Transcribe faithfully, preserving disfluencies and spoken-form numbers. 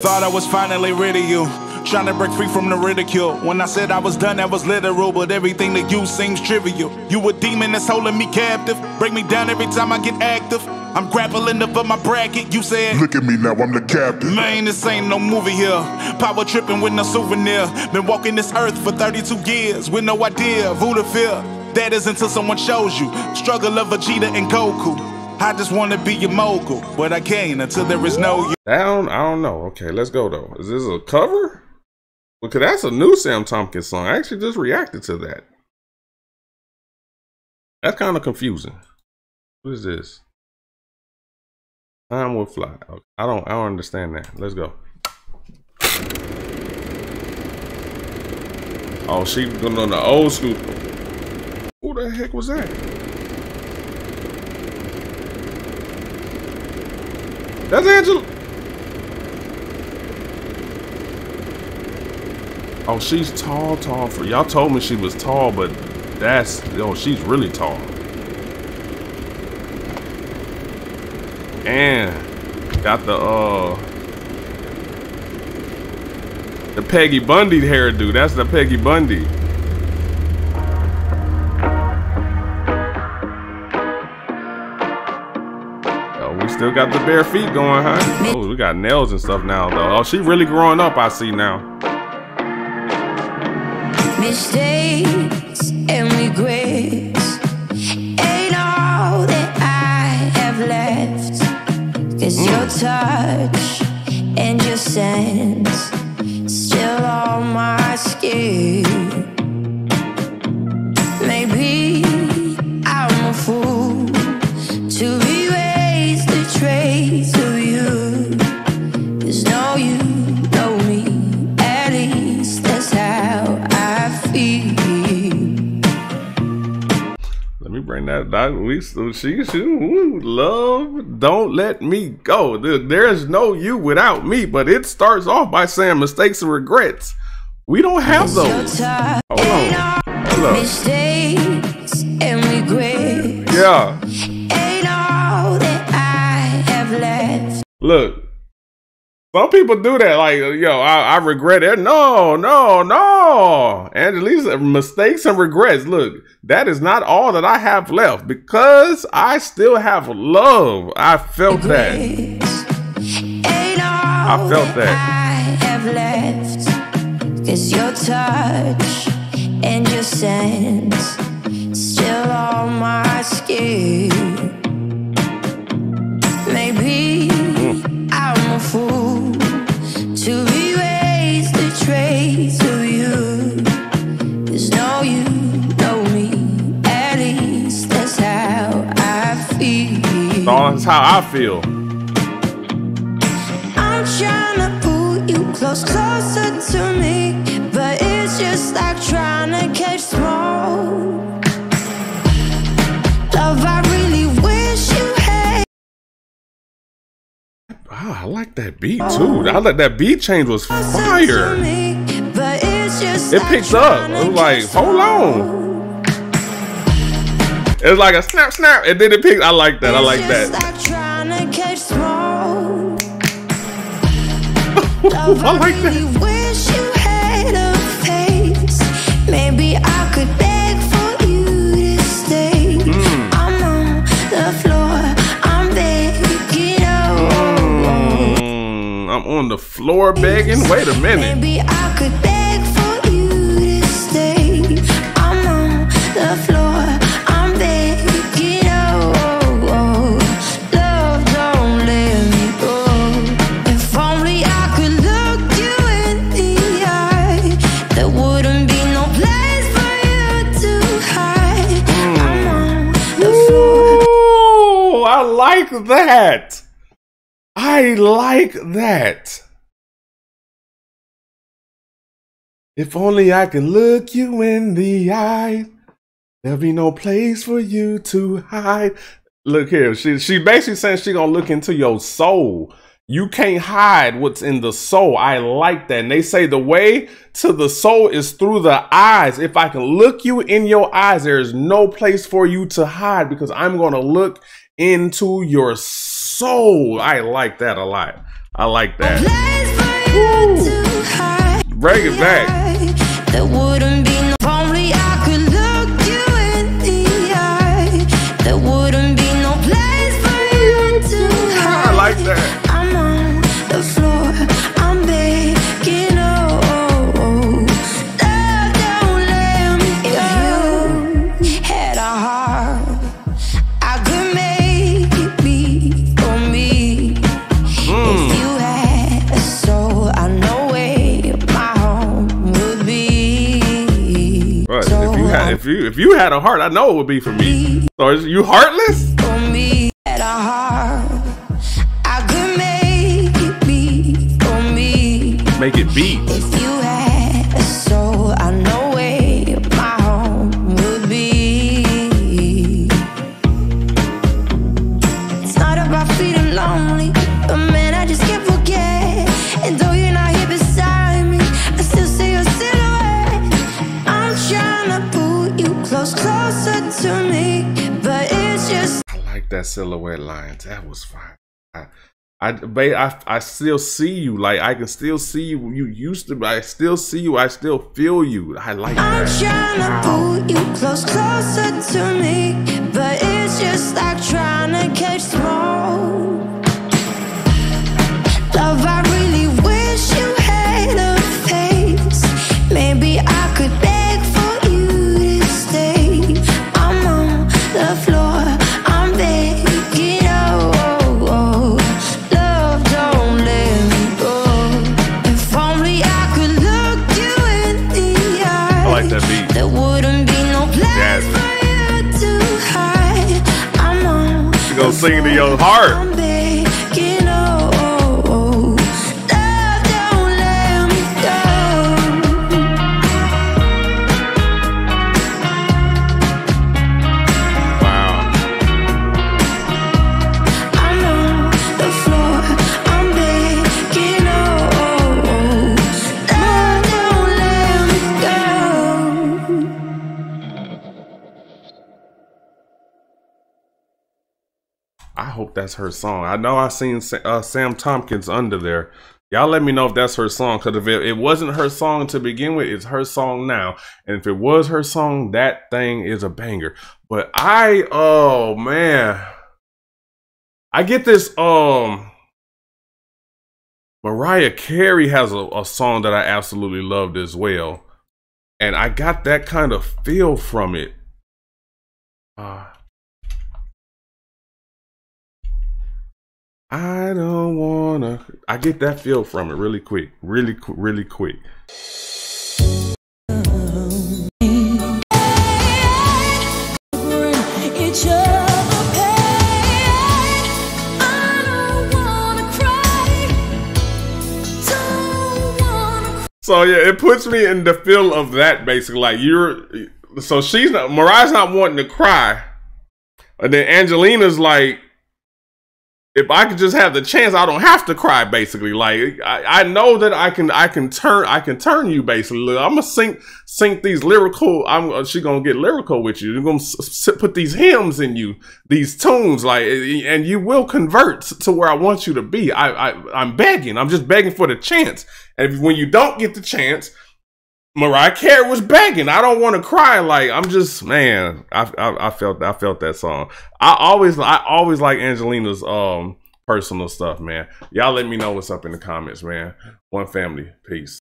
Thought I was finally rid of you, trying to break free from the ridicule. When I said I was done, that was literal, but everything that you seems trivial. You a demon that's holding me captive, break me down every time I get active. I'm grappling up my bracket, you said, look at me now, I'm the captain. Man, this ain't no movie here, power tripping with no souvenir. Been walking this earth for thirty-two years, with no idea of who to fear. That is until someone shows you, struggle of Vegeta and Goku. I just want to be your mogul, but I can't until there is no you. I don't, I don't know. Okay, let's go though. Is this a cover? Look, that's a new Sam Tompkins song. I actually just reacted to that. That's kind of confusing. What is this? Time will fly. Okay. I don't, I don't understand that. Let's go. Oh, she's going on the old school. Who the heck was that? That's Angela. Oh, she's tall, tall. For y'all told me she was tall, but that's oh, she's really tall. And got the uh the Peggy Bundy hairdo. That's the Peggy Bundy. Still got the bare feet going, huh? Oh, we got nails and stuff now, though. Oh, she really growing up, I see now. Mistakes and regrets ain't all that I have left. Cause mm. your touch and your sense still on my skin. Maybe I'm a fool to be trace of you. There's no you, no me. At least that's how I feel. Let me bring that back. We so she she ooh, love. Don't let me go. There, there's no you without me. But it starts off by saying mistakes and regrets. We don't have those. Hold on. Hold on. Mistakes and regrets. Yeah. Look, some people do that. Like, yo, I, I regret it. No, no, no. Angelina, mistakes and regrets. Look, that is not all that I have left because I still have love. I felt that. I felt that. I have left because your touch and your sense still on my skin. Maybe. I'm a fool to erase the trace of you. There's no you, no me. At least that's how I feel. That's how I feel. I'm trying to pull you close, closer to me, but it's just like trying to catch smoke. Love, I really wish you. Wow, I like that beat too. I like that beat change was fire. It picks up. It was like, hold on. It's like a snap, snap, and then it picks. I like that. I like that. I like that. Maybe I could beg for you to stay. I'm on the floor. On the floor begging. Wait a minute. Maybe I could beg for you to stay. I'm on the floor. I'm begging. Oh, oh, love, don't let me go. If only I could look you in the eye, there wouldn't be no place for you to hide. Mm. I'm on the floor. Ooh, I like that. I like that. If only I can look you in the eye, there'll be no place for you to hide. Look here, she she basically saying she gonna look into your soul. You can't hide what's in the soul. I like that. And they say the way to the soul is through the eyes. If I can look you in your eyes, there is no place for you to hide because I'm gonna look into your soul. I like that a lot. I like that. Bring it back. That wouldn't be no only I could look you in the eye. There wouldn't be no place for you to hide. I like that. I'm on the floor. I'm begging. Oh, oh, oh. Love, don't let me go. If you had a heart, I could make it be for me. Mm. If you had a soul, I know. If you if you had a heart, I know it would be for me. So is you heartless? For me at a heart, I could make it be for me. Make it be. If you had a soul, I know where my home would be. It's not about feeling lonely, but man, I just can't forget. And though you're not here beside me, I still see your silhouette. I'm trying to. You close closer to me, but it's just. I like that silhouette line. That was fine. I, I, babe, I, I still see you. Like I can still see you. You used to, but I still see you. I still feel you. I like I'm that. I'm trying to pull you close closer to me, but it's just like trying to catch smoke. Love, I really wish you had a face. Maybe I could beg for. Go sing to your heart. I'm begging, oh, oh, oh. Love, don't let me go. Wow. I'm on the floor. I'm begging, oh, oh, oh. Love, don't let me go. I hope that's her song. I know I seen uh, Sam Tompkins under there. Y'all let me know if that's her song, because if it, it wasn't her song to begin with, it's her song now. And if it was her song, that thing is a banger. But I, oh man, I get this. Um, Mariah Carey has a, a song that I absolutely loved as well. And I got that kind of feel from it. Uh, I don't wanna. I get that feel from it really quick, really, really quick. So yeah, it puts me in the feel of that basically. Like you're, so she's not. Mariah's not wanting to cry, and then Angelina's like, if I could just have the chance, I don't have to cry. Basically, like I, I know that I can, I can turn, I can turn you. Basically, I'm gonna sink, sink these lyrical. I'm she gonna get lyrical with you. You're gonna s put these hymns in you, these tunes, like, and you will convert to where I want you to be. I, I, I'm begging. I'm just begging for the chance. And when you don't get the chance, Mariah Carey was begging. I don't want to cry. Like I'm just, man. I, I I felt I felt that song. I always I always like Angelina's um personal stuff, man. Y'all let me know what's up in the comments, man. One family, peace.